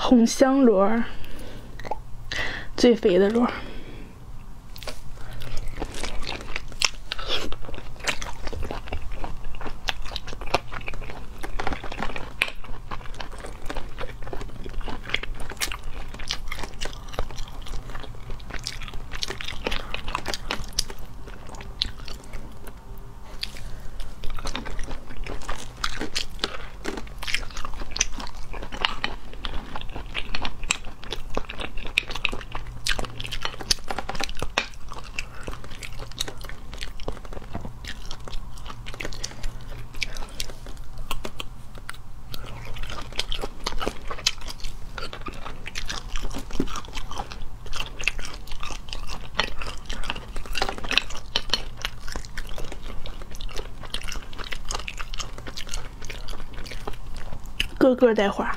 红香螺，最肥的螺。 个个带花。